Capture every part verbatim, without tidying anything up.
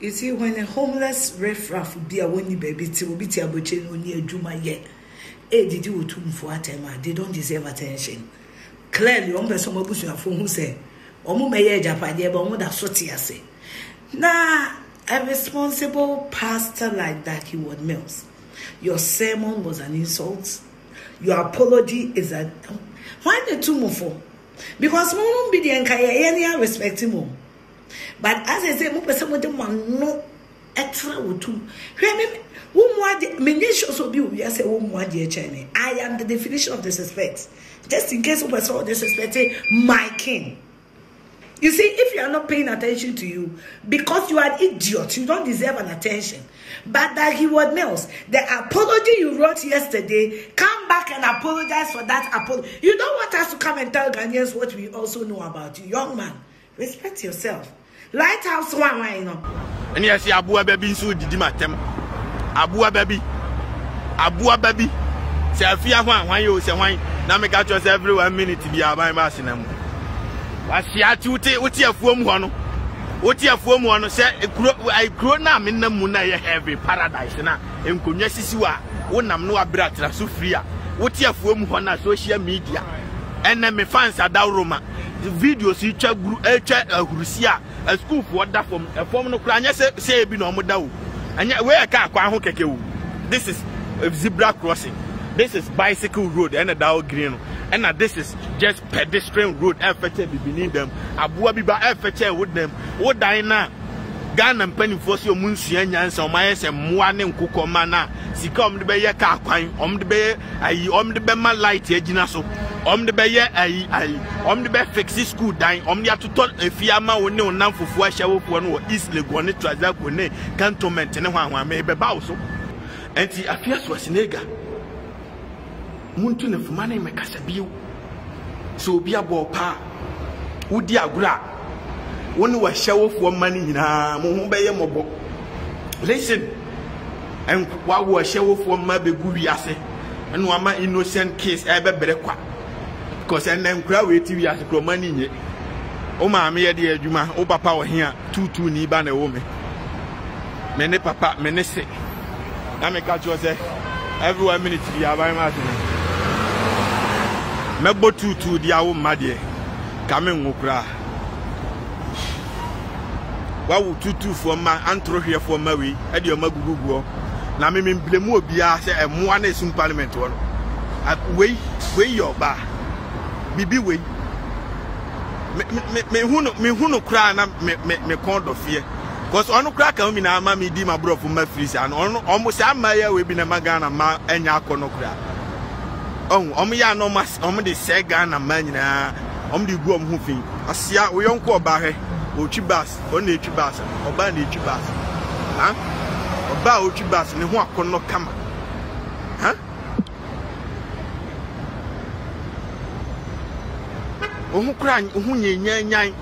You see, when a homeless riffraff be a winning baby, it will be a butcher near Juma yet. Hey, did you tune for a time? They don't deserve attention. Clearly, one person will push your phone who say, Omu may Japan, but one that's what he say. Nah, a responsible pastor like that, he would melt. Your sermon was an insult. Your apology is a. Why the two move for? Because we won't be the entire respecting him. But as I say, most people don't want no extra or two. Remember, I am the definition of disrespect. Just in case people saw disrespecting my king. You see, if you are not paying attention to you, because you are an idiot, you don't deserve an attention. But that he was nails. The apology you wrote yesterday, come back and apologize for that apology. You don't want us to come and tell Ghanaians what we also know about you. Young man, respect yourself. Lighthouse one, why not? And yes, Abua baby, so did my temp. Abua baby. Abua baby. Say, Afia one, why you say, why? Now make out yourself every one minute to be a by mass in them. This is zebra crossing. This is bicycle road and a dow green. And now this is just pedestrian road. F H A be beneath them. Abuwa be by F H A with them. What Diana Gan and Penny Force your Munsian Yans or Myers and Mwanem Kukomana. Sicom the Bayer car coin, Om the Bayer, I Om the Bema light, Eginaso, Om the Bayer, I Om the Bay Fixi school dying, Om the Atuton, a Fiamma, or no Nam for Fuasha, one East Leguane, Trazakune, Cantonment, and one may be Bauso. And the Afia was nega. Muntu ne fumane me kasabiu so bia bo pa wudi agura wonu wa hyewo fo mani nyina mo ho beye mobo listen en wa wo hyewo fo ma be guwiase eno ama innocent case e be bere kwa because en en kura we ti wiase kro mani nye o ma me ye de adwuma o papa wo hia tutu ni ba na wo me me ne papa me ne se na me ka jose every one minute be abai ma Mebo tutu dia wo madie kame nwokra wa wo tutu fo ma antro hwe fo ma wi e de ma guguguo na me me blemu obi a se emoa na esun parliament wo we we your ba bibi we me me hunu me hunu kra na me me kondofie because onu kra ka mi na ma me di ma bro fo ma free sa onu omo sa ma ya we bi na ma gana ma enya akonokra. Oh, I'm here no mas. I'm the second man. I'm the go. I'm moving. I see. We don't go back. Ochibas. Only Ochibas. Oba ni Ochibas. Huh? Oba Ochibas. Ni huwa kono kama. Huh? Ohu kura. Ohu nyenye nyenye.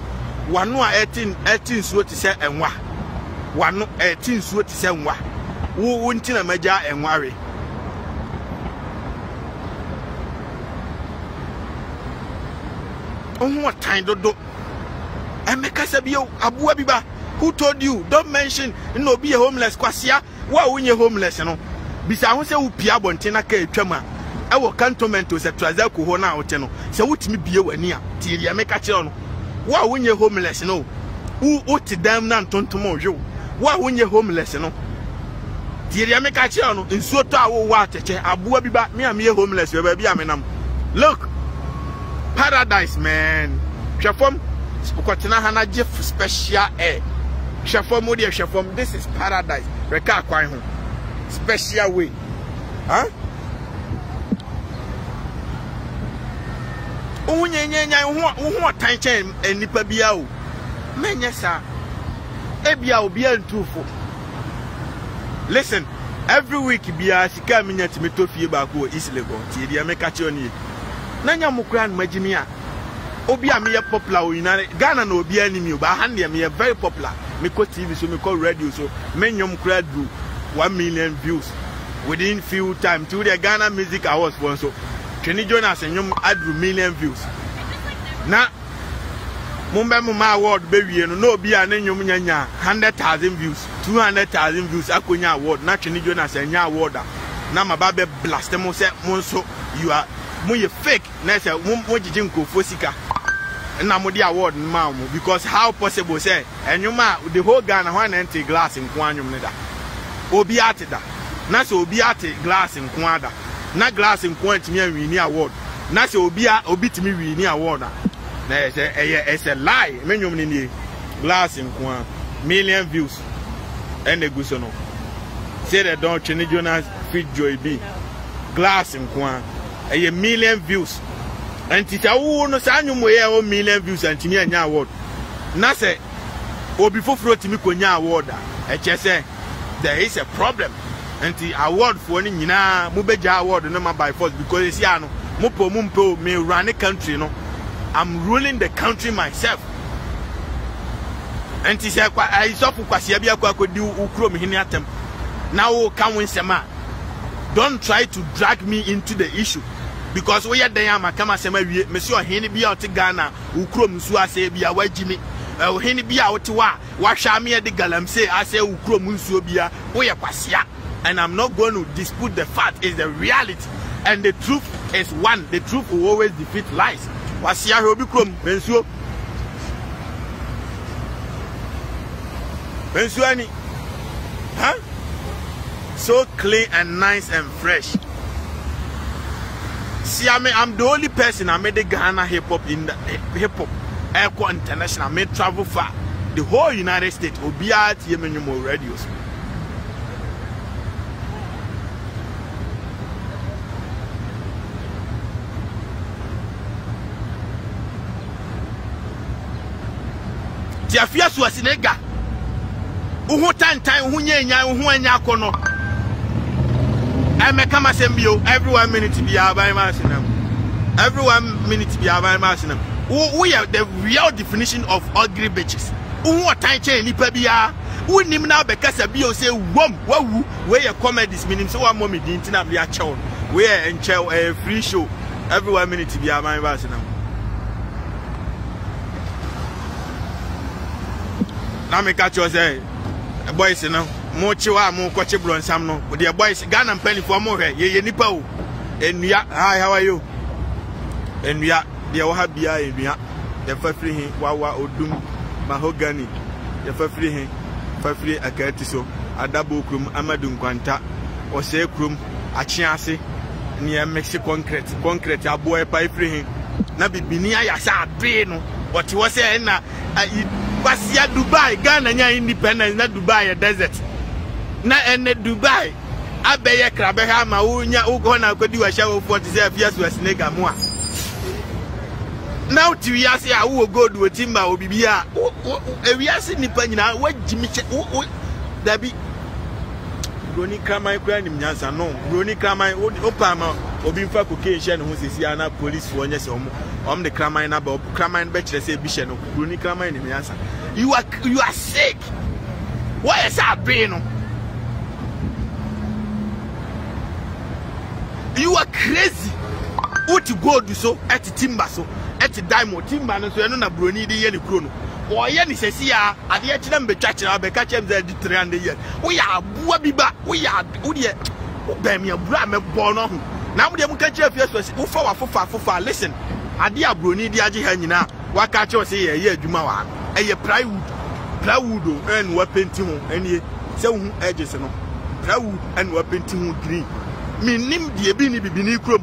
Wanu a eighteen eighteen suoti se enwa. Wanu eighteen suoti se enwa. Wu unti na meja enwa we. Who told you? Don't mention no be a homeless kwasia. Why when you homeless, you know? Bisa who say who pia bontina ke chema. I will cantonment to Satraza Kuhona or Cheno. So what me be a near till you make a channel. Why when you homeless, you know? Who ought to damn nan tontomo you? Why when you homeless, you know? Till you make a channel in so tower water, Abu Biba, me and me homeless, you be a menam. Look. Paradise, man. Shafom, Kwatina Hana Jeff special air. Shafom, Modia Shafom, this is paradise. Reka Kwaihun. Special way. Huh? Unye want tension and nipa biao. Men, yes, sir. Ebiao bian tufo. Listen, every week, Bia, she came in to me to feel back who is legal. Tia, make a journey. Nanya mukran majimia. Obi am here popular o United Ghana na obi enemy o ba hand am here very popular. Me call T V so me call radio so me nyom kra do one million views within few time to the Ghana Music Awards for so. Twene Jonas nyom adru million views. Na Mumba Mumma award baby and no be an hundred thousand views, two hundred thousand views, Akunya award, not Twene Jonas and Nya award. Now my baby blast them monso, you are muy fake, Nessa Mumojinko Fosika. And I'm the award, Mamu, because how possible, say, and you ma the whole Ghana one empty glass in Kwanum Neda. Obiate da. Nasa Obiate glass in Kwanda. Na glass in Kwant me and award. Nasa Obia Obit me we near award. It's a lie. Many glass in Kwan, million views. And the Gusono. Say that don't Twene Jonas fit Joy B. Glass in Kwan. A million views. And it's a no sign you million views and to me and your word. Nasa Obifo Frotimi Konya award. A chess, there is a problem. And the award for any Nina Mubeja award number by force because it's Yano Mupo Mumpo may run a country. No, I'm ruling the country myself. And he said, I saw Kwasiabia could do Ukrom Hinatem. Now come in Sema. Don't try to drag me into the issue because we are there. I'm a Kamasema, Monsieur Henny out to Ghana, Ukrom Suase, be away Jimmy. Oh, Henny be out to wa, Washamia de Galamse, I say Ukrom Musubia, we are Kwasia. And I'm not going to dispute the fact, it's the reality. And the truth is one. The truth will always defeat lies. Wasia Robicrom, Bensu. Bensuani. Huh? So clean and nice and fresh. See, I mean, I'm the only person I made the Ghana hip hop in the hip hop. Airco International. I made travel far. The whole United States will be at Yemenumo radios. The Afia Schwar Sinega. Uhu tan tan uhu nyenya uhu anya kono. I make a sembio every one minute to be our masinam. Every one minute to be our masinam. We are the real definition of ugly bitches. Uhu tan che nipa bia. Uhu nim na be kasa bio say wom wawu we your comedy minim so one mommy din tinam bia chew. We are en chew a free show. Every one minute to be our masinam. Now me catch you say, boys, you know, more chihuahua, more coachy blondes, some no. But the boys, Ghana and penny for more. Ye ye nipa o. Enuya, hi, how are you? Enuya, the Ohabia, Enuya, the first free him, Wawa Odum, Mahogany, the first free him, first free Akatiso, Adabukrum, Amadum Quanta, Osekrum, Achiansi, near Mexico concrete, concrete, a boy pie free him. Nabi Binia Yasa, Pino, what you was saying, I. Kwasia Dubai, Ghana nya independence na Dubai a desert. Na ene Dubai, abeye krabeha ma wo nya wo go na kodi wa sha wo forty-seven years was nega mo a. Now ti wi ase a wo go do timba obibi a. E wi ase nipa nyina wa jimi che wo da bi. Broni kraman kura nim nyansa no. Broni kraman wo pa ma obi mfa koke hye ne ho sisi ana police wo nyese omo. I'm the crime na bob crime be chere say bishop no crime crime ni me answer. You are you are sick. Why is that being no? You are crazy. What you go do so at timber so at diamond timber no so eno na broni dey yele kro no. O ye ni sesi ya ade ye chere me twachira be ka chere me dey three hundred years. We are bua biba, we are we dey be me abura me bo no ho. Na we dey mu ka chere afia so we for afofa afofa listen. Adia broni di aji hanyina wakacho se ye ye adwuma wa eye plywood plywood en wa painti ho enie se hu edges no plywood en wa painti ho green minim de bi ni bibini krom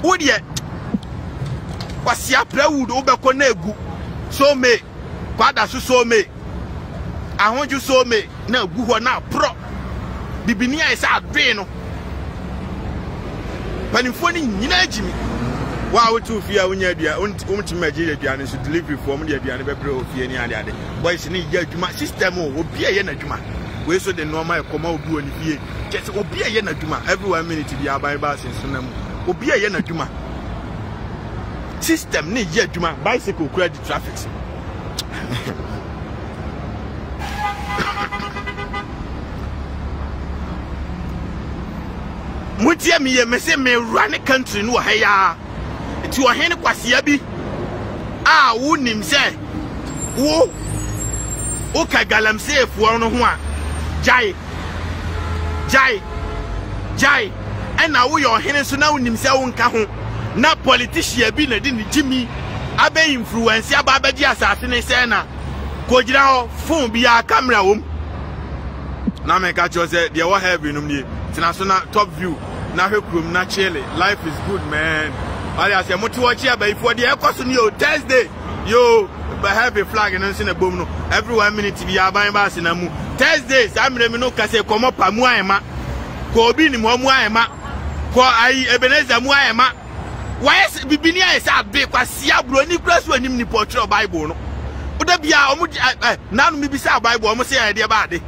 wo de kwasia plywood wo be ko na egu so me kwada so so me ahonju so me na egu ho na pro bibini ai sa adwe no panifo ni nyina ajimi. Wow, two fear when you are untimid, and it's delivery form, the Diana of any other. Boys need Yajuma system will be a Yenajuma. We saw the normal Como do and fear. Just obey a Yenajuma every one minute to be our bypass in Sunam. Obey a Yenajuma system need Yajuma bicycle credit traffic. Mutia me, me say me run a country no higher. To a hen kwasiabi. Ah, wouldn't him say Ou ou kagalamse fuwa no ho jai jai jai ena wo your hene so na unim se wo nka ho na politician bi na di ni jimi abe influence aba abe di asase ne se na ko gira ho phone bi ya camera wo na me ka cho se de wo heavy num ni tina so na top view na hwekrum na chele life is good man ali ase mo ti wo chi aba ifo de e ko so ni o Thursday yo but have a flag and then a boom no every one minute we are buying bass in a moon Thursdays I'm the no case come up a muayma kobi ni mo muayma ko ai ebeneza muayma why is bibinia is a big kwasi abro ni press when him ni portray bible no oda bia omo nanu mi bi say bible omo say ade ba ade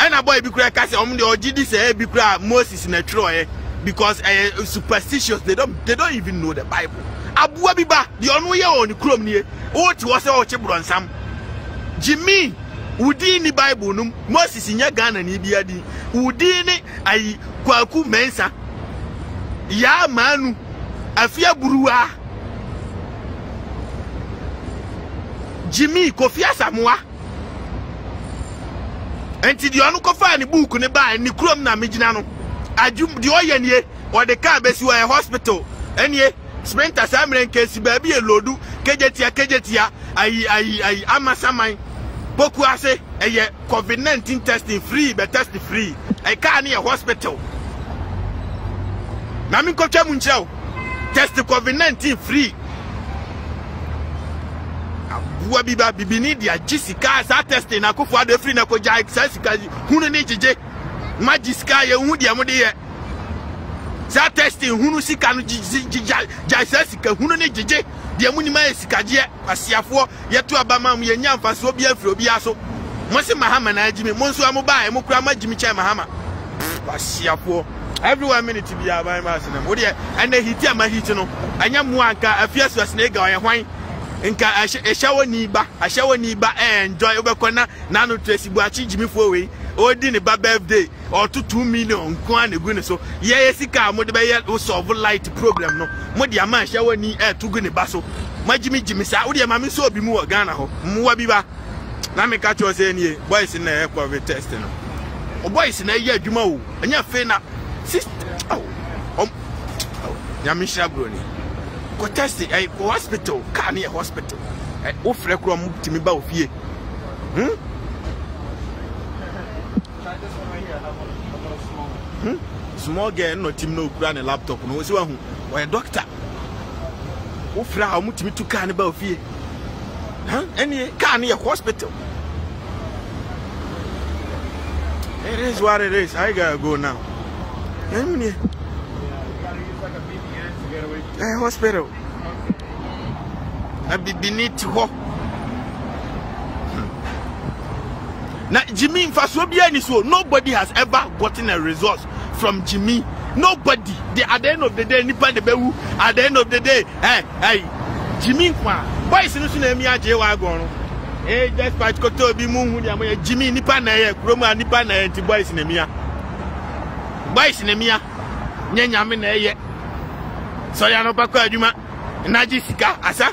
and a boy bi kura case omo de ogidi say bi kura Moses na troy because uh, superstitious they don't they don't even know the Bible abua bi ba de onu ye oni krom nie o ti wo se o che bronsam jimi udin ni Bible num Moses nya Ghana ni bia di udin ni ayi kwaku mensa ya manu afia burua jimi Kofi Asamoah enti de onu kofa ni book ni ba ni krom na megina no ajum de oyanie or the car besi wa hospital enie Sprinter Samren Kesi baby Elodu Kejetia Kejetia ayi ayi ayi amasaman boku ase eye covid nineteen testing free but test free e ka na hospital na min ko twamu nchira test covid nineteen free abua biba bibini dia jisika sa testing na kofu ade free na ko ja sika hunu ni jeje majisika ye hu dia mo de ye sa testing hunu sika no jaisa sika hunu ne jeje de mu ni ma sika je asiafo yeto abamam ye nyamfa so bia fro bia so mo se mahama na ajimi mo nso amu bae mo kura majimi che mahama asiafo everyone minute bia ban ma sene mo de ana hiti ama hiti no anya mu anka afiaso asene ga ye hwan nka ehyawo ni ba ahyawo ni ba enjoy obekona na no tresi bu achi jimi fo we odi ni ba birthday or to two million nkan egu ni so ye ye sika mo de be ye solve light problem no mo de ama ahyawo ni e to gu ni ba so majimi jimi sa wo de ma me so obi mu wo Ghana ho mwa bi ba na me ka cho se ni boys na e covid test no o boys na ye adwuma wo anya fe na sister oh ya mi sha bro ni ko test e hospital ka ni hospital e wo frɛ kro mo timi ba wo fie hm hmm small girl no tim no kura ne laptop no so wahu we doctor wo frɛ ha mo timi tu ka ne ba wo fie huh any ka ne hospital it is what it is I gotta go now any eh hospital na bibini ti ho na Jimmy mfaso bia ni so nobody has ever gotten a result from Jimmy nobody the at the end of the day nipa de bewu at the end of the day eh hey Jimmy kwa boys no so na mi aje wa agon eh just part koto bi mu hu dia mo Jimmy nipa na ye krom a nipa na anti boys na mi a boys na mi a nyanya me na ye so ya no bako aduma na jisika asa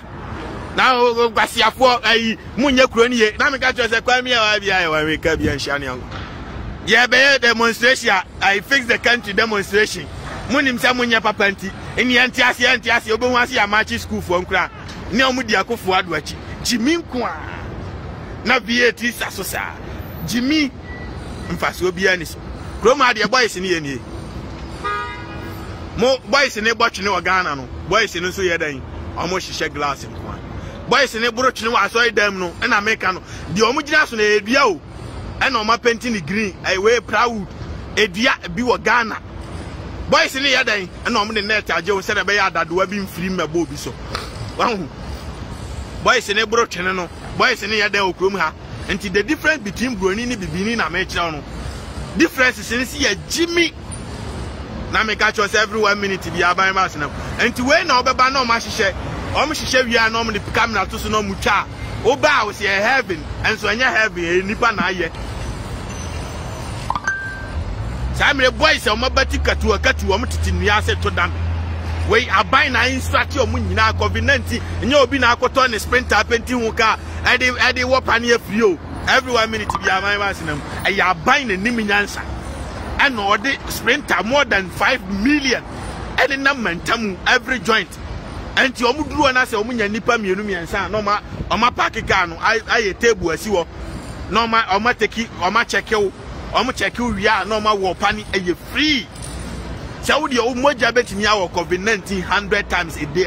na o gbasiafo ayi munye kuro ni ye na me ka tro se kwa mi e wa bia e wa we ka bia nshia ne an ye be demonstration I fix the country demonstration munim se munye papa nti eni anti ase anti ase obohu ase ya machi school fo nkura ne o mu di akofo adoachi Jimmy nko a na VAT sasosa Jimmy mfaso bia ni so kuro ma de boys ni ye ni mo boys ne botch ne Ghana no boys no so ye dan omo hihye glass nko boys ne brotch ne wa so dem no na meka no de omo gina so na edua o na omo painting the green I we proud edua bi wo Ghana boys ne ye dan na omo ne net age o se de be ya dadoa bi mfiri mebo bi so wahu boys ne brotch ne no boys ne ye dan okrom ha nti the difference between broni ne bibini na meka no difference is say ye Jimmy na me catch us every one minute bi aban mas na enti we na obeba na o ma hihye o mo hihye wiya na o mo de camera to so na mu twa o ba o se heaven and so anya heaven e nipa na aye samre boys o ma bati katuwa katuwa o mo titinua se to dam we aban na instruct o mo nyina covid nineteen nya obi na akoto ne sprinter penti hu ka I did I did walk on here for you. Every one minute to be a man was in them. I am buying a name in answer. And all the sprinter more than five million. And the number every joint. And you almost do an answer. Omunya nipa mienumi ansa. No ma. Oma park car no. I I a table asiwo. No ma. Oma take. Oma check you. Oma check you. We are no ma. Wopani. I free. Saudi o mo jabet ni awo COVID nineteen hundred times a day.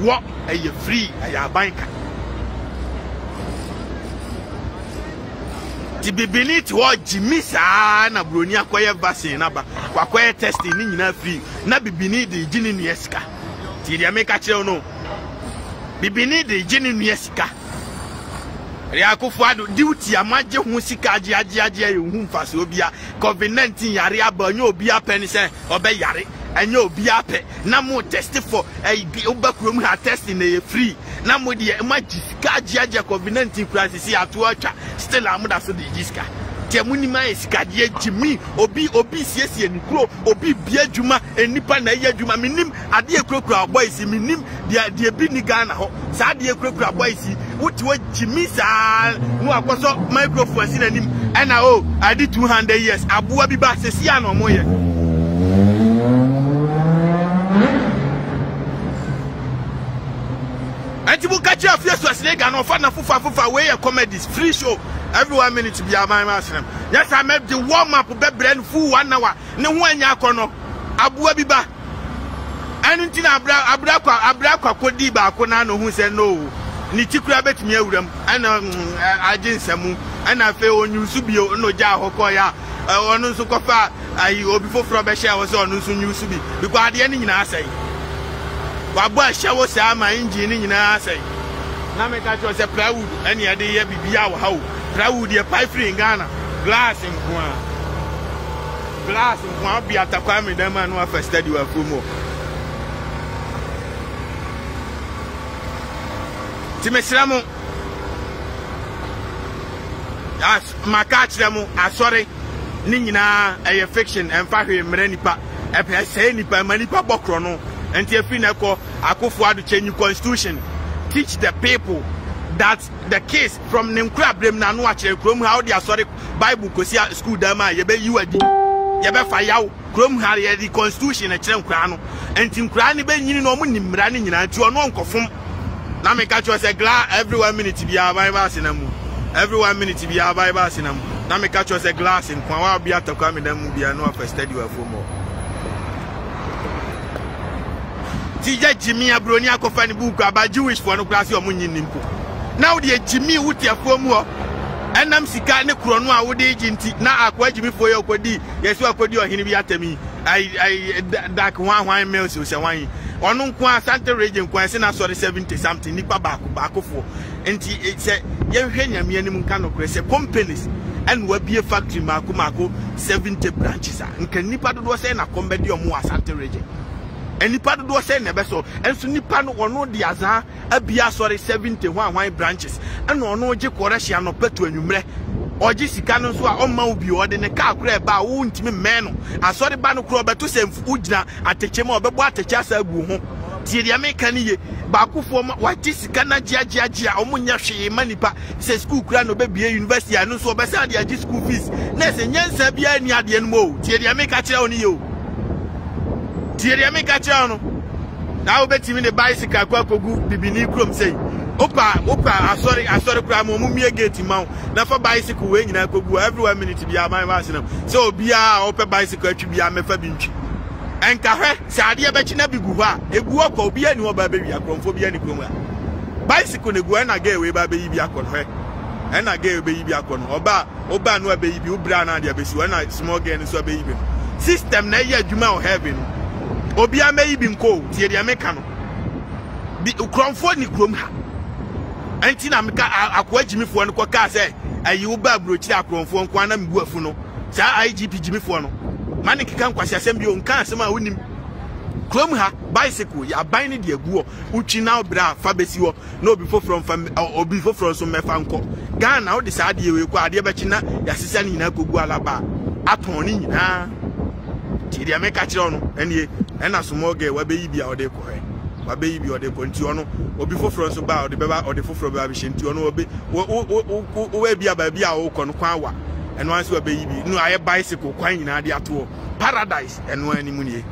What are you free? Are you a banker? The baby to what Jimmy San, a Brunia, Quay Bassin, Naba, Quay testing in free. Nabibini, the Gin Yeska. Did I make a chill? No. Bibini, the Gin Yeska. Riaco duty, a major Musica, Gia, Gia, Gia, whom Fasobia, COVID nineteen, Yaria, Bono, Bia Penison, Obey Yari. And you'll be up. Namo tested for a back room her testing a free. Namo the Magiska Jaja COVID nineteen crisis at watch. Still, I'm not so the Giska. Tiamunima is Kadia Jimmy, Obi, Obi, and Clo, Obi, Bia Juma, and Nipanaya Juma Minim, Adia Crocra Boise Minim, the Abinigana, Sadia Crocra Boise, what was Jimmy's all, who was up microphone in him, and I owe, I did two hundred years. Abu Abiba Sesiano Moya. And you will catch your first was leg and offer Nafufa Fufa away a comedies free show every one minute to be a man. Yes, I made the warm up of brand full one hour. No one yakono Abu Abiba. Anything Abra Abraka Abraka Kodiba Konano who said no. Nitikra bet me with them and I didn't samu and I fail on you subio no jahokoya or no so cofa. I will before Frobesha was on no soon you subi because the ending in our say. Baba shawo sa ma engine nyina asai na me ka cho se proud ani ade ye bibia wo hawo proud ye pipe free Ghana glass nko a glass nko a bia takwa me dem anu afa study wa promo ti me siramo as ma ka chiramo asori ni nyina eye fiction emfa hwe mre nipa e pe se nipa ma nipa bokro no. And if you know, to change the constitution, teach the people that the case from Nimkra Brem Nanuache, Chrome How the Asoric Bible Cosia School Dama, Yebe Uadi, Yebe Fayao, Chrome Harrier, the constitution, a Chem Crano, and Tim Crani Ben Uninom running and to a non conform. Now make catch us a glass every one minute to be our Bible in a moon. Every one minute to be our Bible in a moon. Now make catch us a glass in Kwawa Bia to come in the movie and no after study for more. Tija Jimmy Abronia Kofani Buka about Jewish pornography or Muninimpo. Now the Jimmy Utia Promo and I'm Sikane Kronwa would agent. Now I quite Jimmy for your body. Yes, you are for your Hinibiatami. I dark one wine mills was a wine. On Unqua Santa Region Quasina sorry seventy something Nipa Baku Baku for. And it's a young Henya Mianimuncano Cress, a companies and will be a factory Marco Marco seventy branches. And can Nipa do was in a combat or more Santa Region. And Nipado do say never so. And so Nipano or no diaza, a bia sorry seventy one wine branches. And no no je correction or pet to enumerate. Or Jessicanos who are on Maubio, then a car crab by wound me man. I saw the Banu Crobat to send Ujna at the Chemo, but what a chassa boom. Tiria Mekani, Baku for what is Canadia Giagia, Omunashi, Manipa, says school grand obey university, and so Bassadia school fees. Nessin Sabia and Yadian Mo, Tiria Mekacha on you. Tiria me kachano. Now bet him in the bicycle kwako gu bibini krom say. Opa opa asori asori kra mo mumie gate ma. Na fa bicycle we nyina kogu every one minute bia man wa asem. So bia opa bicycle atwi bia me fa bintwi. Enka hwe saade abechi na bigu ho a egu okọ bia ni oba bewi akromfo bia ni krom a. Bicycle ne gu na ga we ba beyi bia kon hwe. Ena ga we beyi bia kon oba oba no abeyi bi obra na dia besi na small girl ni so abeyi bi. System na ye adwuma o heaven. Obia may be cold, Tiria Mecano. Be Cromford Nicromha. Antina Aqua Jimmy for an Quaca say, I you babrocha Cromford Quanam Guafuno, Sir I G P Jimmy Fono. Manic can quasi assemble on Cansama winning. Cromha, bicycle, ya binding the guo, Uchina bra, Fabesio, no before from or before from some Mefanco. Gan out this idea require dear Bachina, Yassisan in Acugualaba. Upon in, ah. Tiria Mecachon, and ye. And a small girl will be out there. Or the Pontiano, or before France about the Baba or the Fofra Babishin to no be a baby or Conquawa, and once we a baby, no, I have bicycle, quine, idea to paradise, and one in Munye.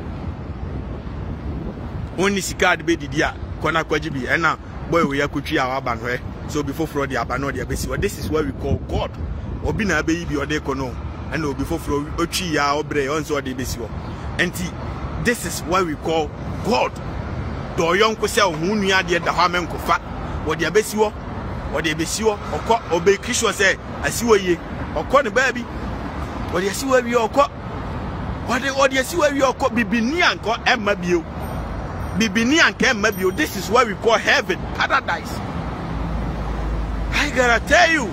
Only Sicard Bedi Dia, Conakwajibi, and now, boy, we are Kuchi our banway. So before Frodi Abano, the Abbassi, this is what we call God, or being a baby or decono, and no before Frodi or Bray, on so the Abbassi. And this is what we call God. Do young Cosell, whom you are the Haman Kofa, or the Abbessio, or the Abbessio, or Cop, or Bakish was there, as you are ye, or Corn Baby, or the Sue your Cop, or the audience you are your Cop, Bibini and Cop and Mabio, Bibini and Cam Mabio. This is what we call heaven, paradise. I gotta tell you,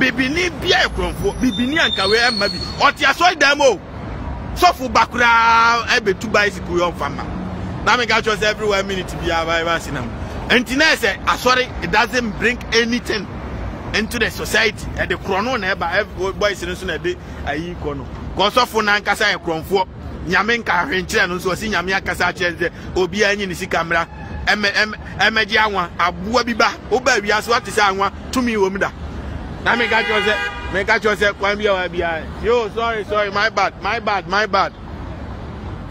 Bibini Biacron for Bibini and Kawe Mabi, or Tiasoy Demo, so for Bakura, I be two bicycle on Fama. Now me catch us everywhere minute to be available in them. And tonight say, I sorry, it doesn't bring anything into the society. And the chrono never every boy is in the day. Aye, chrono. Conso funa nkasa e chronfo. Nyame nka hwenchire no so si nyame akasa chire obi anyi ni si camera. Em em emeji anwa aboa biba. Oba wiase what say anwa tumi wo mda. Now me catch us say, me catch us say kwan bia wa bia. Yo, sorry, sorry, my bad, my bad, my bad.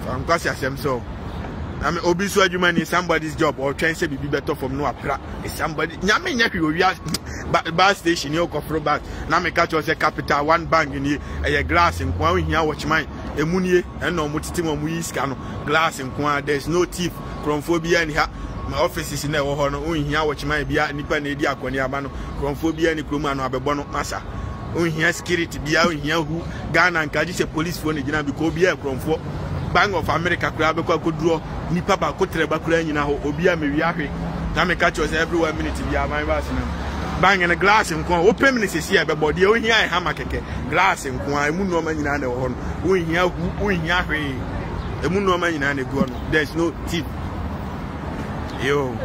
From Kwasi Asem so. I mean, obviously, you man is somebody's job or trying to be better from no apra. It's somebody, Yammy, Yaku, bus station, your coffer bus. Now, me catch us a capital, one bank in here, a glass and quang here, watch mine, a moonier, and no mutimo, we scan glass and quang. There's no thief, chromophobia in here. My office is in there, or no, here, watch mine, be a nipper, Nadia, Coniabano, chromophobia, and Kumano, Ababono, Massa. On here, security, be out here, who Ghana and Kajis, police phone, and because be a chromophobia. Bank of America club could draw nipa ba ko treba kura nyina ho obi a mewi ahwe na me catch us everywhere minute bi a man ba sina bang in a glass nko open minute se e be body o hia e ha makeke glass nko a emu no ma nyina na ho no o hia hu o hia hwe emu no ma nyina na go no there's no tip yo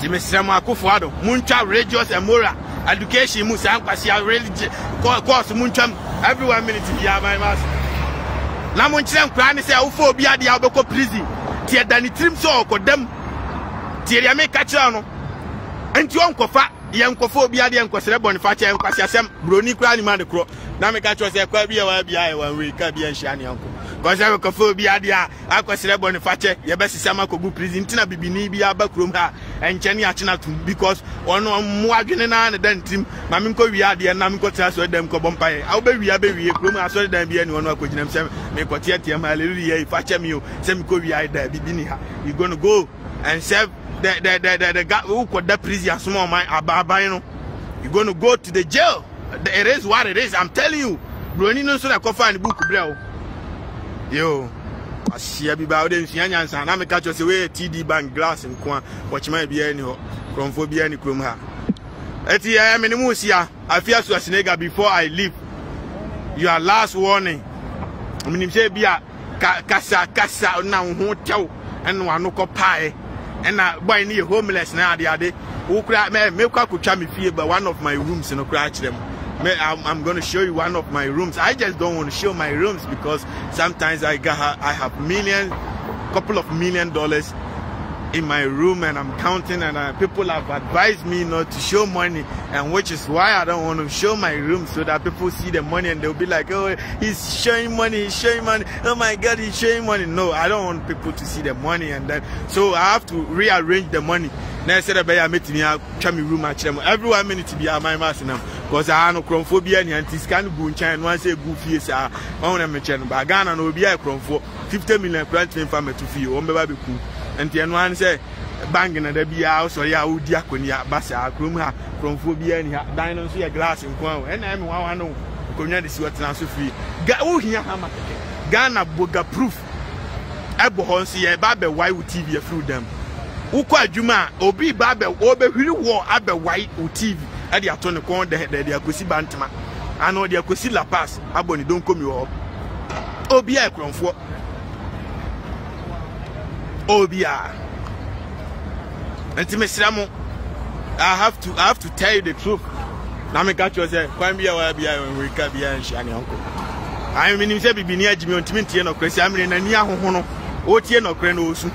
dimesema akofo ado muntwa religious and moral education mu san kwasi religion course muntwa everywhere minute bi a man ba na monchire nkra ne se awofo obi ade a obekɔ prison ti eda ne trim so okodam ti ere me ka kira no enti onkofa ye nkofo obi ade nkosere bɔne fa kye nkwasi asem broni kra ne ma ne kro na me ka kira se kwa bi e wa bi ai wan we ka bi anhia ne anko kwasi nkofo obi ade a akosere bɔne fa kye ye be sisam akogu prison ti na bibini bi aba krom ha enkyɛ ne akye na tum because ɔno mo adwene na ne dan trim ma me nkɔ wi ade na me nkɔ tra so dem kɔ bɔmpae awo be wi abe wi krom asɔre dan bi ani ɔno akɔgyinam sɛ me kɔte atiam hallelujah ifa kyɛ me o sɛ me kɔ wi ade da bibi ni ha you going to go and serve the the the the guy who kɔ da prison small man ababan no you going to go to the jail it is what it is I'm telling you bro ni no so na kɔ fa ne book brɛ o yo asia bi ba odem sia nyansa na me catch us we T D bank glass nkoa watchman bi ani ho kromfo bi ani krom ha eti ya me ne mu sia Afia Schwar Senega before I leave your last warning me nim say bia kasa kasa na ho tew eno anokɔ pae ena boy ni homeless na ade ade wo kra me me kwa kutwa me fie but one of my rooms no kra akirem I'm, I'm going to show you one of my rooms. I just don't want to show my rooms because sometimes I got, I have million, couple of million dollars in my room and I'm counting and I, people have advised me not to show money and which is why I don't want to show my room so that people see the money and they'll be like, oh, he's showing money, he's showing money, oh my God, he's showing money. No, I don't want people to see the money and that. So I have to rearrange the money. Now I said about I meet me, I try my room at them. Everyone minute to be at my master now. Because I have no chromophobia and this kind of good chance. Once a good face, I want to make channel. But Ghana no be a chromophobia. Fifty million plants in farm to feed. One baby cool. And then one say bang in the be house or ya would ya kun ya basa chrom ha chromophobia and ya dining so ya glass in kwao. And I'm one no. Kunya this what na so free. Ga wo hia ha market. Ghana boga proof. Ebo hon so ya ba be why would T V through them. Ukwa adwuma obi ba be obehwiri wo abe why would T V. I dey atone kon de de de akosi bantama and o de akosi la pass aboni don come you up obi a kronfo obi a ntime siramo I have to I have to tell you the truth na me catch you say kwan bia wa bia we ka bia nhia ne anko I mean him say bibini agimi ntime ntie no kwesi amre na ni ahoho no Otie no kre no osu.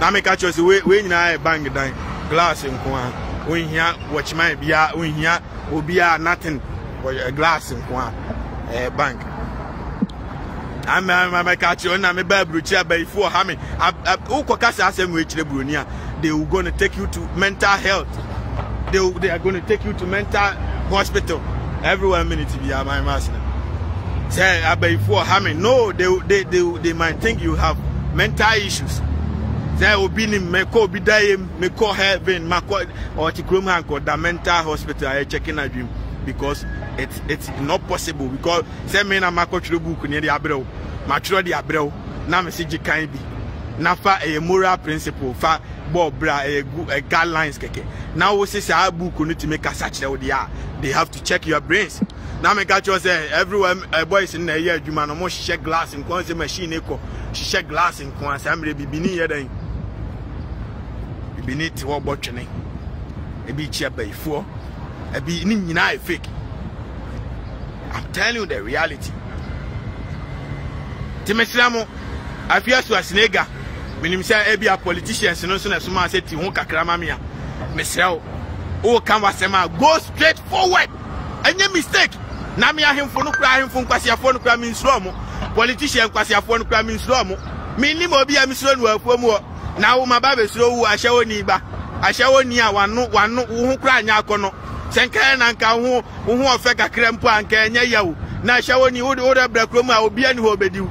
Na me ka chọ si we we nyina e bang dan. Glass nko an. Ohia watchman bia, ohia obi a nothing. Glass nko an. Eh bank. I'm my catch on a baby chair by four hammy. They were going to take you to mental health. They they are going to take you to mental hospital. Every one minute, be my master. Say I by four hammy. No, they they they they might think you have mental issues. They will be in Mako Biday, Mako Heaven, Mako or Tikrumanko, the mental hospital. I checking a dream because. It's, it's not possible because say me na makochuru book near the abrew mature the abrew na message can be na fa a moral principle fa bo bra a guidelines keke now we say say book no to make search they have to check your brains now me catch say everywhere boys in here adwuma no mo share glass in kon say machine eko share glass in kon say amre bibini here den bibini ti wo bo twene e bi chia baifo e bi ni nyina fake. I'm telling you the reality. Timeslamo, Afia Schwar Snega, Minimsa Ebia politicians, and also Suma said Tihonka Kramamia. Messel, oh, Kamasema, go straight forward. Any mistake. Namia him for no crime from Quasiafon Kramin Slomo, politician Quasiafon Kramin Slomo, Minimo Bia Misson were for more. Now my baby slow, I shall Niba, I shall Nia one, no one who cry Nakono. Senka nanka ho ho ofeka krempo anka enya yawo na shawoni wo de wo de brakroma obi ani ho bediu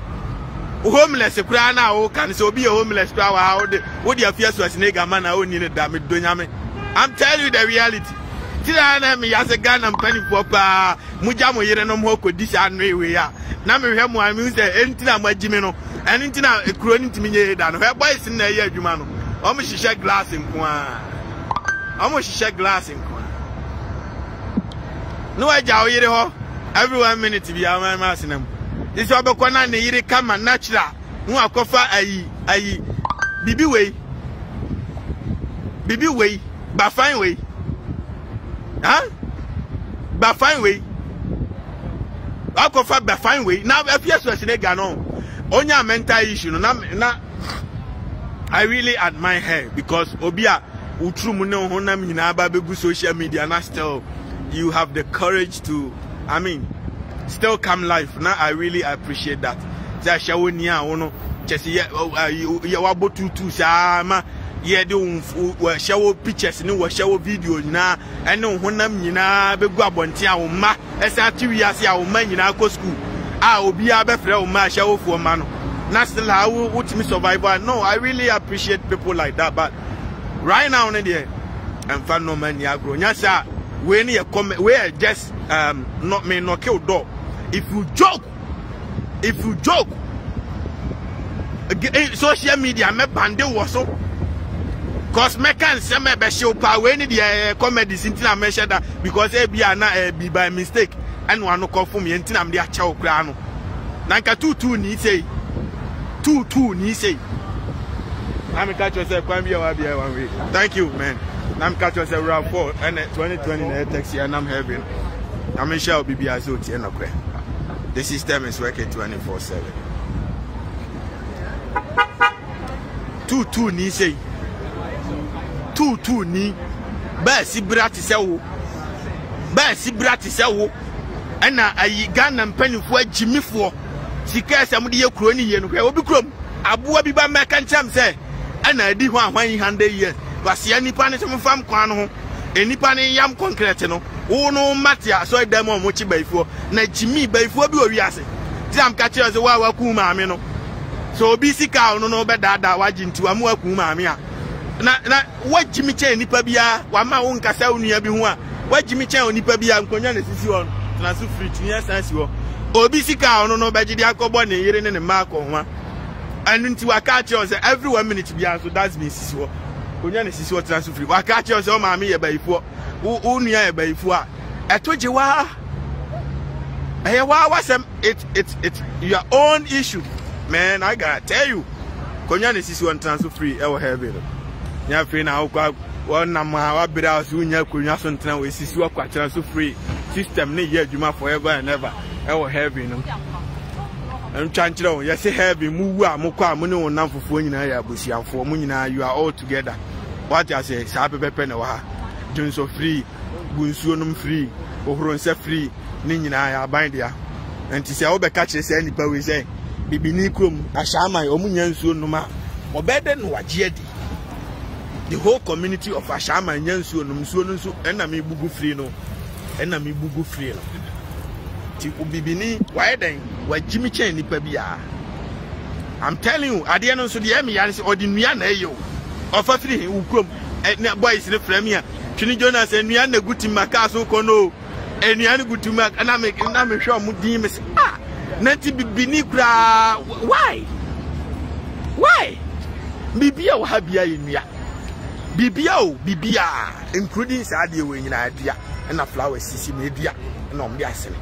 homeless kura na wo kan se obi homeless kura wa wo de wo de Afia Schwar Snega man na oni ne da me donyame. I'm telling you the reality. Tira na me yase Ghana mpani popa muja mo yire no ho kodisa anu ewe ya na me hwe mo ami se entina magime no entina na ekuro ni ntimi nye da no he boys na ye adwuma no o mo hihye glass nko a o mo hihye glass nko. No I jaw yere ho every one minute bi am mass na this obekwa na ne yere kama natural no akofa ayi ayi bibi wey bibi wey ba fine wey huh ba fine wey akofa ba fine wey na Afia Schwar Snega no onya mental issue no na I really admire her because obia utrum ne ho na nyina ba begu social media na still you have the courage to, I mean, still come life. Now I really appreciate that. Show pictures, show video, and no honam yina begwa bontia o ma esatiwiasia o ma nyina ko school. Ah obi abefre o ma show for man. Na still how ultimate survivor. No, I really appreciate people like that, but right now in there and fan no man ya grow. Nyasa when you come, where just um not me no kill dog. If you joke, if you joke, social media me bande waso. Cause me can say me be show pa when the comedy sintina me share that because e be na be by mistake and one no confirm me ntina me dey acha okra no. Nanka two two ni say, two two ni say. Na me catch yourself kwam be wa be one way. Thank you, man. I'm catching a round four and twenty twenty in the taxi and I'm having. I'm in shell B B I so the system is working twenty-four seven. Two two ni say. Two two ni. Ba si brati sewo. Ba si brati sewo. Ena ayi Ghana mpanifo agimifo. Sika asam de yekro ni ye no hwe obi krom. Aboa bi ba meka nchem say. Ena di ho ahwan one hundred years. Basi anipa ne se mfam kwan ho enipa ne yam concrete no wo no matia so dem o mochi baifo na jimi baifo bi owiase ti am ka kire se wa wa ku maame no so obi sika no no be dada wa jinti wa mu aku maame a na na wa jimi che enipa bia wa ma wo nkasa onua bi ho a wa jimi che onipa bia nkonwa ne sisi ho na so free tuniya sansi ho obi sika no no be gidi akobo ne yire ne ne ma ko ho anu nti wa ka kire se every one minute bia so that's me sisi ho. I catch your son, mammy, a baby for only a baby for. I told you, wow, it's it's it's your own issue, man. I gotta tell you, Konyan is one transfer free. I will have it. You have been out one number of brows, you know, Konyan Tran is his work transfer free system. Near Juma forever and ever. I will have it. Chanchero, yes, heavy, Mua, Moka, Muno, and Nanfuina, Busia, for Munina, you are all together. What I say, Sabe Penoa, Jones of Free, Bunsunum Free, Oronse Free, Nina, Bindia, and to say all the catches any power say, Bibinicum, Ashama, Omunian Sunuma, or better than Wajedi. The whole community of Ashama and Yansunum Sununsu, enemy Bugu Frino, enemy Bugu Frino. I'm telling you, I didn't so the Emians or the Miana. Offer three who come and boys in the Premier. Twene Jonas and Miana good in my castle, Kono, and Yana good to Mac, and I make an amateur Mudimus. Ah, Nancy Binicra. Why? Why? Bibio Habia in Mia. Bibio, Bibia, including Sadio in idea and a flower sissy media. No, I'm guessing.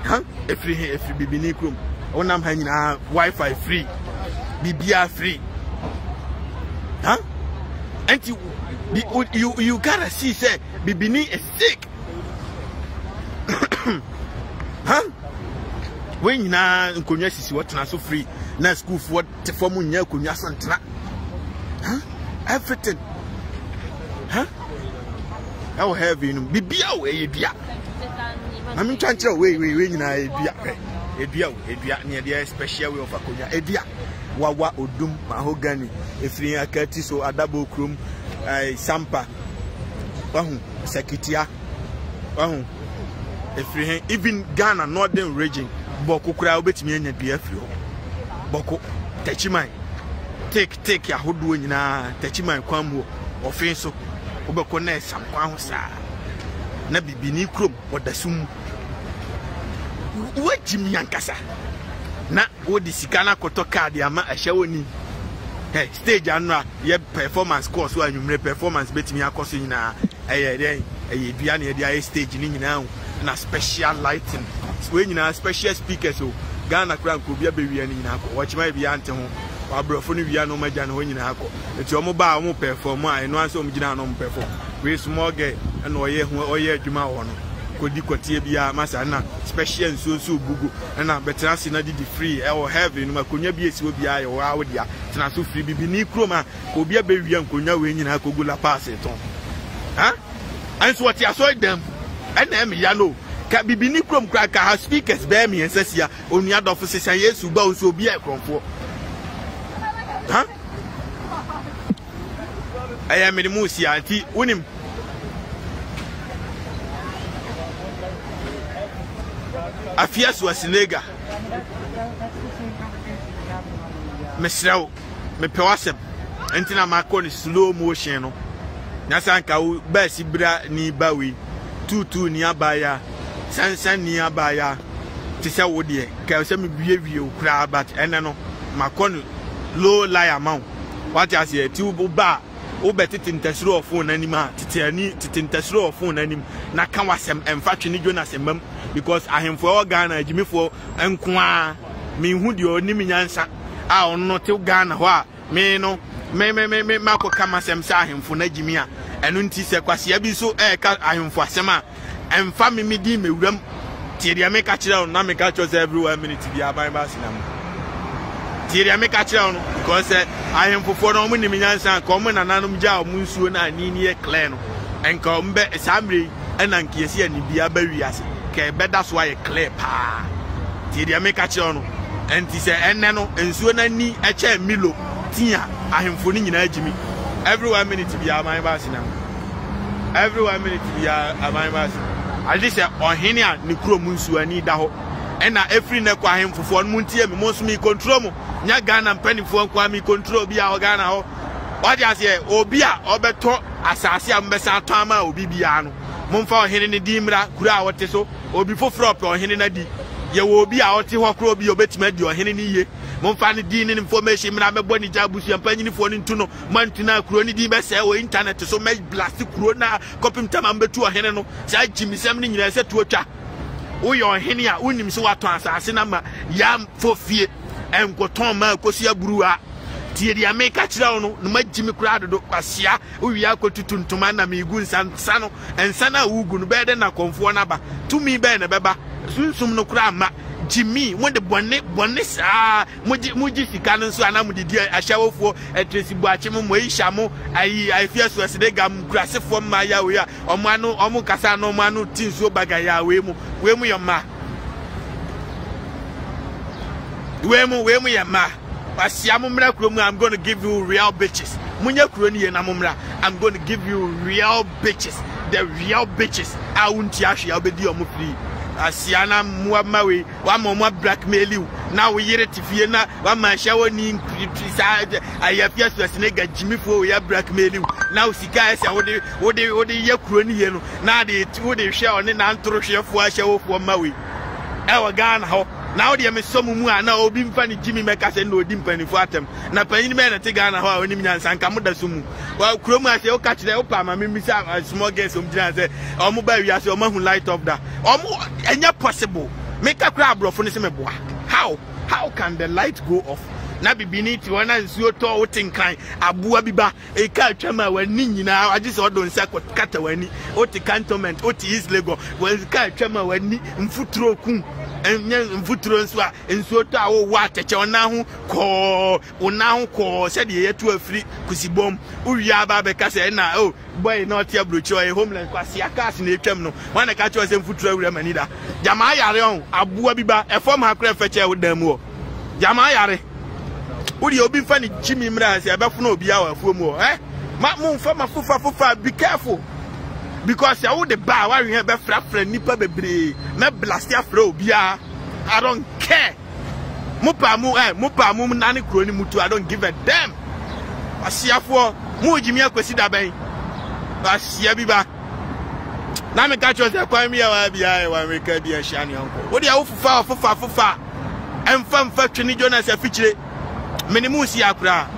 Huh? If free, if free, Bibini Krum. On am hanging out Wi-Fi free, B B R free. Huh? And you, you, you gotta see, say, Bibini is sick. Huh? When you na kunya sisi what na so free, na school for what for munya kunya santra. Huh? Everything. Huh? How heavy no? B B R we B B R. I mean, trying to wait, wait, wait, wait, wait, wait, wait, wait, wait, special way of a wait, wait, Wawa Odum Mahogany, wait, wait, wait, so Adabo Krum, Sampa, wait, Sekitia, wait, wait, even Ghana Northern Region, Boko wait, wait, wait, wait, wait, Boko wait, wait, take take wait, wait, wait, wait, wait, wait, wait, wait, wait, na bibini krom odasum wajimi ankasa na wodi sika na koto card ama ehye woni hey stage anra ye performance course wa anwumre performance betimi akoso nyina eye den eye dua na ye dia stage ni nyina na special lighting we nyina special speakers o Ghana kran ko bia bewi ani nyina ko wachima bia ante ho wabrofo no bia no maja no nyina ko eti omo ba omo perform a eno anso omo gina no perform we small girl and oye oye adwuma won kodi kotie bia masa na special nso so bugu na betra se na di free e o heavy no makonya bia si obi aye wa wodia tena so free bibini kroma ko bia bewia nkonya we nyina ko gula pass eton ha anso what you saw them and em ya no ka bibini krom kra ka speakers be me ensesia onua dofo sesia yesu ba so obi e kromfo ha aya me musi anti unim Afia Schwar Sinega. Mesrao, me pewasem. Enti na mako ni slow motion no. Nasa nka u ba sibra ni bawi. Tutu ni abaya. Sansan ni abaya. Tisa wo de. Ka se me wie wie okra but ene no mako ni low lie amount. What as e ti u ba u betete ntasro ofo na nima. Titiani titintasro ofo na nim na kan wasem emfa Twene Jonas emam. Because I am for Ghana, Jimmy for Enqua, me who do ni Niminansa. I will not tell Ghana why, me no, me me me me Marco Camasem saw him for Najimia, and Unti Sequasiabi so air cat I am for Sema, and family me dim me them till they make a child, not make catchers everywhere minute to be a by Bassinam. Till they make a child, because I am for four Niminansa, common and Anum Jaw, Munsuna, and Nini Clan, and come back assembly, and Ankesi and Biaberias. But that's why a clap. Tidia make a channel, and he said, and Nano, and soon I need a chair Milo. Tia, I am fooling in Jimmy. Every one minute to be a my basin. Every one minute to be a my basin. At least on Henia, Nicro Munsu, and Nidaho. And I every neck I am for one Muntia, most me control. Nagana and Penny for Kwame control, be our Ghana. What does here? Obia, Oberto, Assasia, Bessatama, or Bibiano. Monfa, Henny Dimra, Kura, what is so? Or before Frop or Henny, you will be out to walk over your betment, your Henny, Monfani Dean information, Mamma Bonnie Jabus, and Penny for Nintuno, Mantina, Crony Dibes, or Internet, so much blasted Corona, Copim Tamamba to a Henno, Side Jimmy, seventeen years at Twitter. Oh, your Henia, Unim Suatans, Asinama, Yam for fear, and Coton Malcosia Brua. Tiria make a chrono, no much Jimmy Crado, Pasia, Uyako to Tumana, Migun San Sano, and Sana Ugun better than a confornaba. To me, Ben, a baba, soon some no crama, Jimmy, when the bonnet, bonnets ah, Muji Muji Sikano, so I'm with the dear Ashawfo, and Tracy Bachimo, Moishamo, I fear so as they gum grassy for Maya, or Mano, Omo Casano, Manu, Tinso Bagaya, Wemo, Wemo, your ma. Wemo, Wemo, your ma. I'm going to give you real bitches. Munya Kroni and Amumra, I'm going to give you real bitches. The real bitches. I won't yashi, I'll be the Omufri. Asiana Muamawi, one more blackmail you. Now we hear it if you're not one man shower name. I appear to a snake at Jimmy for your blackmail you. Now Sikas, I would they would they Yakroni. Now they two they share on an antro share for a show for Maui. Our gun hop. Now they are some who are now being funny Jimmy Makas and no dimpany for them. Now, Penny men are taking on how an imminence and Kamuda Sumu. Well, Chroma, they'll catch the Opa, my Miss Small Games, some dinner, or Mobile, as your man who light up that. Or, and not possible. Make a crab of Funisima. How? How can the light go off? Nabi beneath you, and I see your tall thing crying. Abu Abiba, a Kalchama, when Nini now, I just ordered Sako Catawani, Oti Cantonment, Oti is Lego, well, Kalchama, when Mfutro Kun. And Futronswa, and so to water, Chonahu, call, Unahu, call, said the air to a free Kusibom, Uriaba, Becasena, oh, boy, not your brucho, a homeland, Quasiacas in the terminal, one a catcher and Futro Ramanida. Jamayare, Abu Abiba, a former craft fetcher with them more. Jamayare, would you be funny, Jimmy Mraz, a buffalo be our fool more, eh? Mamma, Fama Fufa Fufa, be careful. Because I would the bar where you have a frap friend nipper baby, not blast your flow, yeah. I don't care. Mupamu, eh, Mupamu, Nani Crony Mutu, I don't give a damn. I see a four, Mujimia Cosida Bay. I see a biba. Now I catch us, I call me a B I when we can be a shiny uncle. What do you have for far, for far, for far? And from Twene Jonas, a feature. Minimusia cra.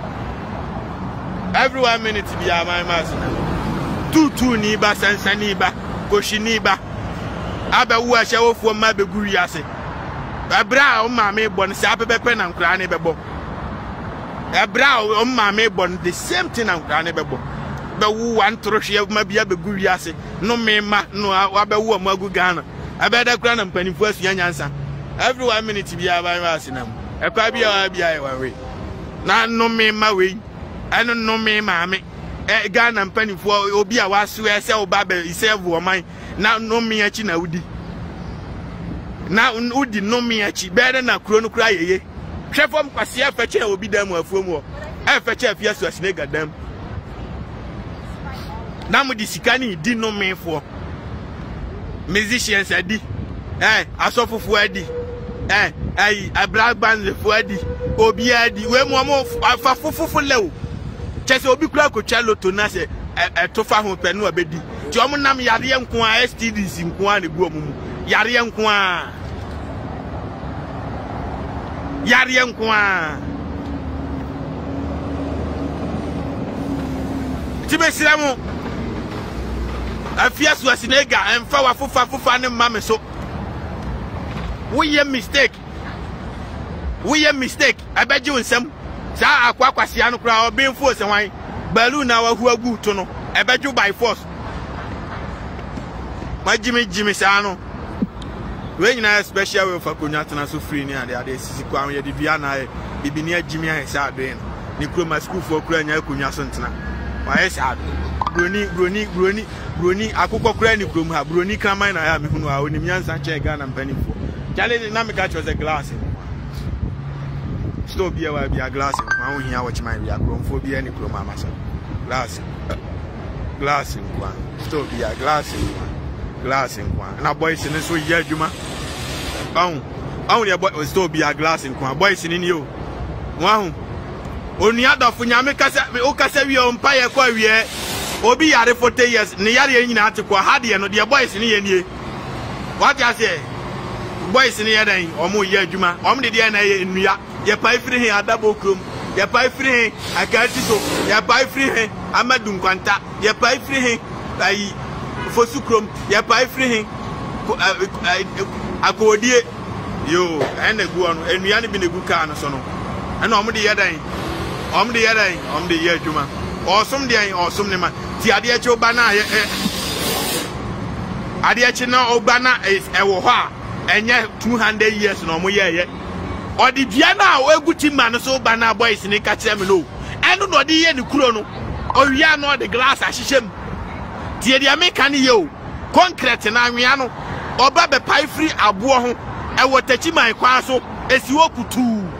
Every one minute to be a my master. Tutu niba sansaniba koshiniba aba wa shawofo ma beguri ase abra o ma me bon se apepepe na nkra ne bebo abra o ma me bon the same thing na nkra ne bebo be wu antoro hwe ma bia beguri ase no me ma no aba wu ma gugana aba da kra na mpanifu asu anyansa every one minute bia ba wa ase na mu ekwa bia bia wa we na no me ma we ano no me ma me Ghana and penny for Obia was where I sell Babel, he said, mine. Now no me at China Udi. Now Udi no me at Chi, better than a chrono cry, eh? Chefum Cassia Fetcher will be them with Fumo. I fetcher if yes to a snake at them. Now with the Sicani did no me for musicians, I did. Eh, I saw for Fuadi. Eh, I black band the Fuadi. Obia, the way more for low. Chese obi kura ko twa loto na se etofa ho pɛ no abedi ti omo nam yare nko a S T D nko a ne gu omu yare nko a yare nko a ti be silamu Afia Schwar sinega emfa wa fufa fufa ne mame so wo ye mistake wo ye mistake abeji nsam Sa akwa kwasiano kra obinfo se hwan balu na wahu agu to no ebeju by force majimi jimi sa no we nyina special we fa konya tena so free ni ade ade sisi kwa we de dua na bibi ni ajimi ahisa ade ni kroma school for kra nya konya so ntena wa ahisa ade broni broni broni broni akukọ kra ni krom ha broni kraman na ya me hunu a onimnyansa che ga na mpanifo chale na me catch was a glass Stop here while be a glass. I won't hear watch my be a chromophobia any chroma myself. Glass, glass in one. Stop here, glass in one. Glass in one. And a boy is in this way, yeah, Juma. Oh, only a boy will still be a glass in one. Boys in you. Wow. Only other Funyameka, Okasavio, Empire, Korea, Obi are for ten years. Niari in Article, Hardy and the boys in here. What I say? Boys in here, or more, yeah, Juma. Omni D N A in Mia. You're pay free here at double room. You're pay free here. I can't so. You're pay free here. I'm a dun quanta. You're pay free here. I for sucrum. You're pay free here. I go dear. Yo, and a good one. And we ain't been a good car. And I'm the other. I'm the other. I'm the year Juma. Or some day or some name. Tiadiacho Bana. Adiachina Obana is a waha. and yet two hundred years no more. Yet, or the Viana or good man so banana boys in a catchemino, and no, the end chrono, or you are not the glass as she shim. Tia mecanic, concrete and Amiano, or Baba Pie free Abuaho, and what touching my castle as you walk to.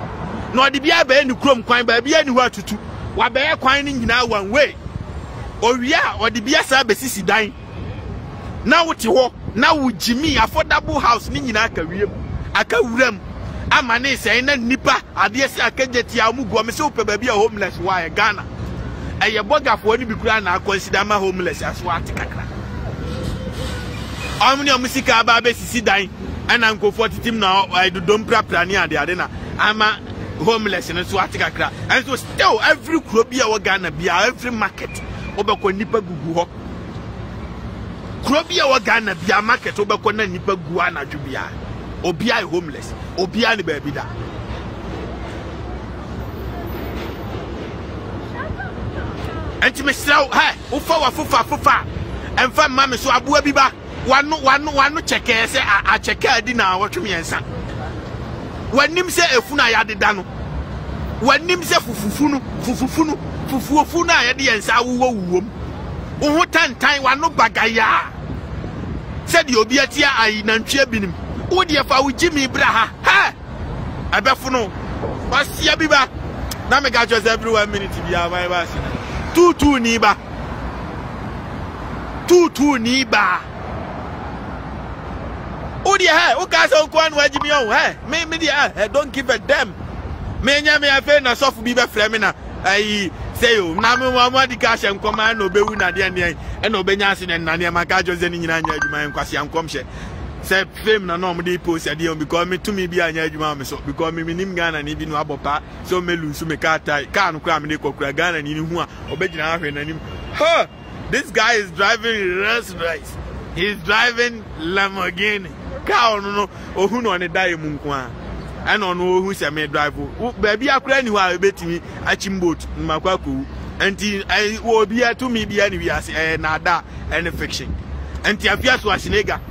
No, the Biaba and the Chrome coin by be anywhere to two, while bear quining now one way. Or ya or the Biasa Bessi dying. Now what you walk. Now with Jimmy affordable house nini na akawiem akawuram amane say na nipa ade ase akajetia omugwo me say opa ba bia homeless why Ghana eye bogafo ni bikura na consider ma homeless aso atikakra amne omusika ba be sisi dan ana nkofo titim na I don't prapra ni ade ade na ama homeless no so atikakra and so still every kro bia wo Ghana bia every market obekwa nipa gugu ho Krobia Wagana bia market obekona nipa guana dwbia obia homeless obia ne baby da Enti mesrao ha ufa wa fufa fufa emfa mame so abua bi ba wanu wanu wanu cheke se a cheke di na wotwe yensa wanim se efuna ya deda no wanim se fufufunu fufufunu fufuofu na ya de yensa wo wuom Uhu tan tan wano bagaya. Said you be at ya I nantia binim. Would ya fa Jimmy Braha? Ha! I befuno. Wasia biba. Namega just every one minute to be a my bass. Two two niba. Two two niba. Would ya ha? Ukas on Kwan Wajimi on, eh? May media, don't give a damn. May ya may have a soft biba flamina. I. Sayo na me wa ma di ka hye nkoma na obewu na de ane e na obenya ase na nane ma ka joze ni nyina anya adwuma nkwase ankom hye se film na no mde post ade o because me tumi bi anya adwuma me so because me minim Ghana ni bi no abopa so me lunsu me ka tai ka no kra me ne kokura Ghana ni ni hu a obegyina ahwe nanim ha this guy is driving Rolls Royce he's driving Lamborghini ka ono no ohu no ne dai mu nko a and on who said me drive baby I couldn't you are betting me a chimboat makwaku until I will be to me be anywhere as another and affection until Afia Schwar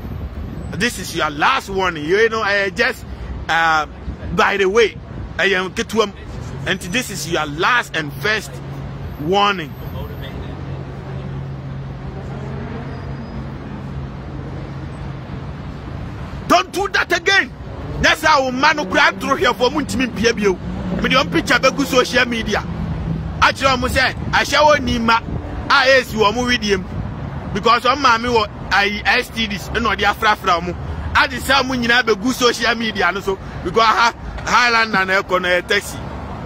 this is your last warning you know I just uh by the way I am Ketuam and this is your last and first warning don't do that again. That's how man grab through here for Muntimi P B U. But your picture begu social media. Actually, I'm saying I shall only ma I ask you a movie him because I'm mammy or I S T Ds and all the Afra from. I just saw Munina begu social media and so because Highland and Econ taxi.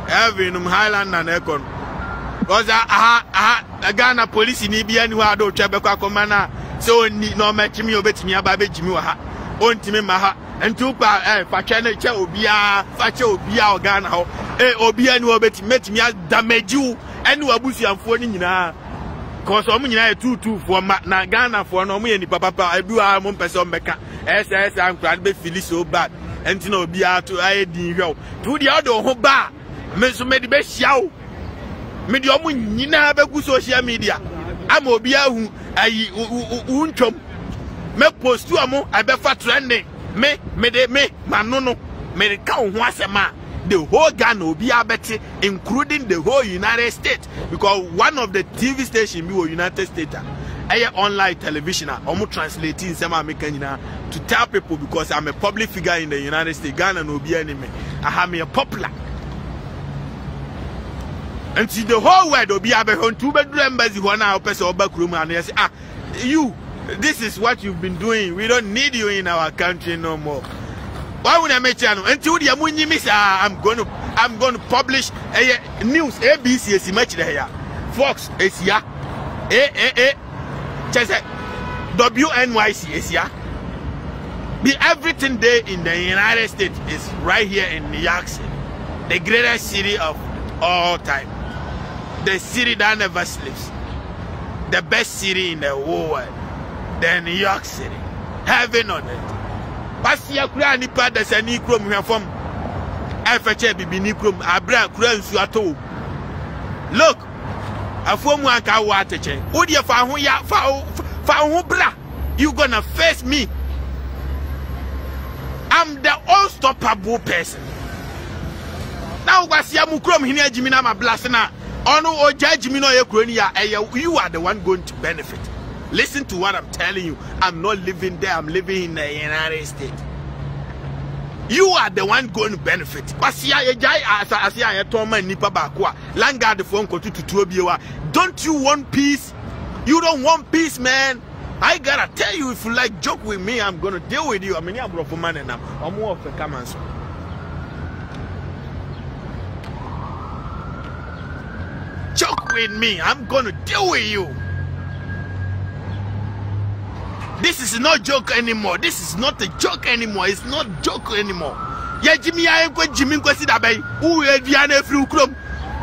Having Highland and Econ. Because I Ghana police in Ibian who are do Chabeca commander. So no match me or bet me about Jimmy. On Timmy Maha. And two pa eh fachene che obia fache obia Ghana ho eh obia ni obeti metimi damage you ene wabusuamfo ni nyina cause omo nyina e tutu for na Ghana for no omo ye ni papa papa ebua mo pese o meka ss ankra be feel so bad enti na obia to aye din hwew to the other ho ba me so me di be hia o me di omo nyina begu social media am obia hu ayi untwom me post to omo abefa trending me me de me manono me de ka ho asema the whole Ghana obi abete including the whole United States because one of the T V station bi wo United States aye online television omo translating nsema ameka nyina to tell people because I'm a public figure in the United States Ghana no obi ani me aha me popular and see the whole world obi abehon to be drembezi ho na opese oba kurum ana say ah you this is what you've been doing. We don't need you in our country no more. Why would I make channel? Until the Amunyi miss, I'm going to, I'm going to publish a news. A B C is much there. Fox is here. A A A. Just W N Y C is here. The everything day in the United States is right here in New York City, the greatest city of all time, the city that never sleeps, the best city in the whole world. Then New York City, heaven on it. Pasia kura ni pa desa ni krom hwefom. Efeche bibi ni krom abra kura nsu ato. Look, afomu anka wo ateche. Wo de fa ho ya fa ho bra. You gonna face me. I'm the unstoppable person. Now Wasia Mukrom Hinia Jimina Mablasana. Ono Oja Jimino Yekronia. You are the one going to benefit. Listen to what I'm telling you. I'm not living there, I'm living in the United States. You are the one going to benefit. Don't you want peace? You don't want peace, man. I gotta tell you, if you like joke with me, I'm gonna deal with you. I mean, I'm going to man and I'm more of a common son. Joke with me, I'm gonna deal with you. This is not joke anymore. This is not a joke anymore. It's not joke anymore. Yeah, Jimmy, I am going Jimmy Kwesi Dabai. Who is Vianney Flucrom?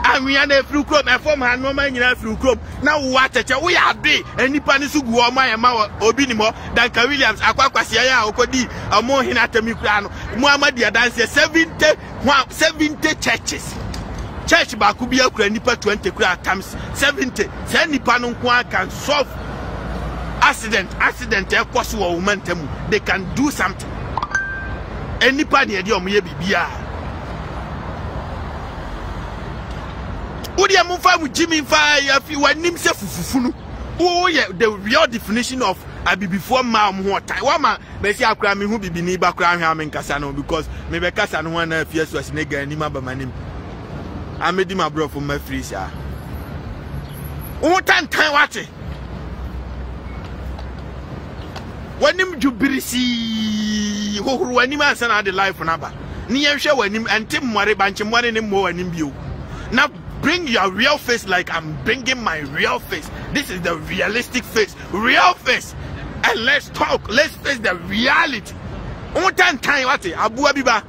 And Vianney Flucrom. And from her normal Vianney Flucrom. Now what? We are there. And the panisu guama ema obinimo. Danka Williams. Akwa kwasi ya okodi. Amon hinatemi kuano. Muhammadi adansi seventy seventy churches. Church bakubiya kurenipa twenty kura times seventy. Seventy panunkuan can solve. Accident, accident, of course, woman, they can do something. Any party, you may be beer. Udia Mufa with Jimmy Fire, if you are Nimsa Fufunu. Oh, yeah, the real definition of I be before Mam Taiwan, Messia Crammy, who be Biniba Cram and Casano, because maybe Casano one fierce was nigger and Nima by my name. I made him a bro from my freezer. Utan Taiwati. When him jubilisi, who when him answer the life number, near share when him and Tim Murray Banchim one in him more and him you. Now bring your real face like I'm bringing my real face. This is the realistic face, real face. And let's talk, let's face the reality. One time, time, what it? Abu Abiba.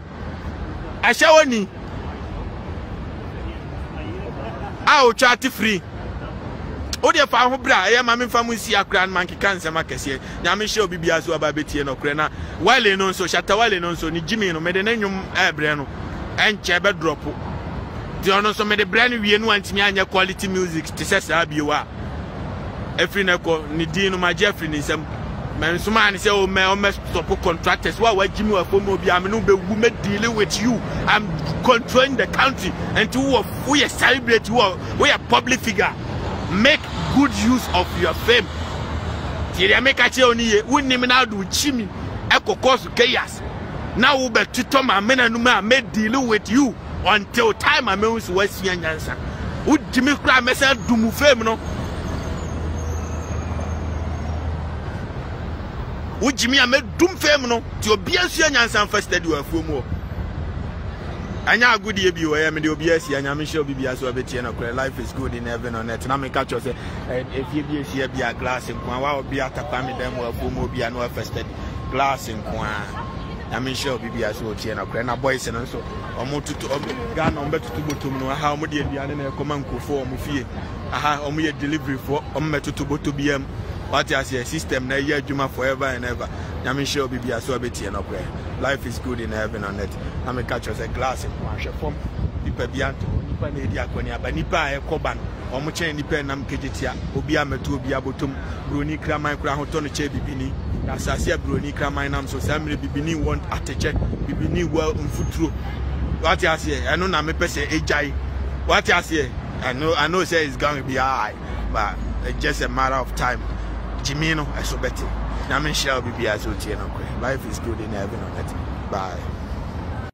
I shall only. I will chat free. Odia fa ho bra e ma me fa mu si akra man ke kan sema kese nya me hye obibia so aba betie no kre na wale no nso shata wale no nso ni jimi no me de nanwum ebre no enche be drop di ono so me de brand wie no antimi anya quality music ti sesa abiwa efri na ko ni di no ma Jeffrey ni nsem me nso ma ni se o me o me stop contractors wa wa jimi wa fomo bia me no be wu me deal with you. I'm controlling the country and to we celebrate you we a public figure. Make good use of your fame. Tiri ameka che oniye, wini mina do chimi, eko cause chaos. Now we be tutom amena numa ame deal with you until time ame usu wesi yanyansa. U Jimmy Kra amesa do mu fame no. U Jimmy ame do mu fame no. Ti obi esu yanyansa fasted we afu mu. Anya good ye bi o e me de obi asia anya me show bibia so abeti na kure life is good in heaven on earth na me catch say if ye bi asia bia glass nkwa wa obi atapa me dem wa bomo bia no affected glass nkwa na me show bibia so otie na kure na boys no so omotutu Ghana ometutu botom no ha omde bia na ekoma nkofo omfie aha omoye delivery for ometutu botobiam what is your system na ye adwuma forever and ever na me show bibia so abeti na kure life is good in heaven on earth. I'm a catcher, a glass and wash a pump. Nipa Bianto, Nipa Nediaconia, Banipa, Coban, or Mucha Nipa Nam Ketia, Obiama to Biabotum, Bruni Cramai, Crahoton, Bibini, Asasia Bruni Cramai Nam, so Samuel Bibini want at a check, Bibini well on foot through. What I say, I know Namepes, a jai. What I say, I know, I know, say it's going to be high, but it's just a matter of time. Jimino, I so better. Namin shall be as Life is good in heaven on it. Bye.